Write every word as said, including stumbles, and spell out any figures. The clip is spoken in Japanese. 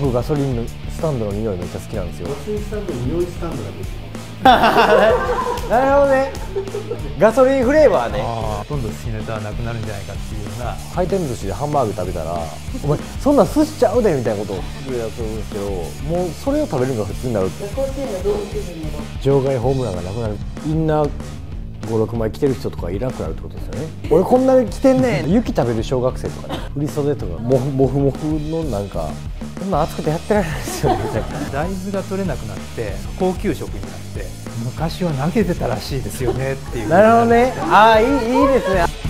僕ガソリンのスタンドの匂いめっちゃ好きなんですよ。ガソリンスタンドの匂いスタンドができる。なるほどね。ガソリンフレーバーね。ほとんど寿司ネタはなくなるんじゃないかっていうような。回転寿司でハンバーグ食べたら「お前そんなん寿司ちゃうで」みたいなことを言うやつですけど、もうそれを食べるのが普通になるって。場外ホームランがなくなる。インナーご、ろくまい着てる人とかいなくなるってことですよね。俺こんなに着てんねん。雪食べる小学生とかね、振り袖とかモフモフモフのなんか。今暑くてやってられないですよ。大豆が取れなくなって高級食になって、昔は投げてたらしいですよねっていう。なるほどね。ああ、いいいいですね。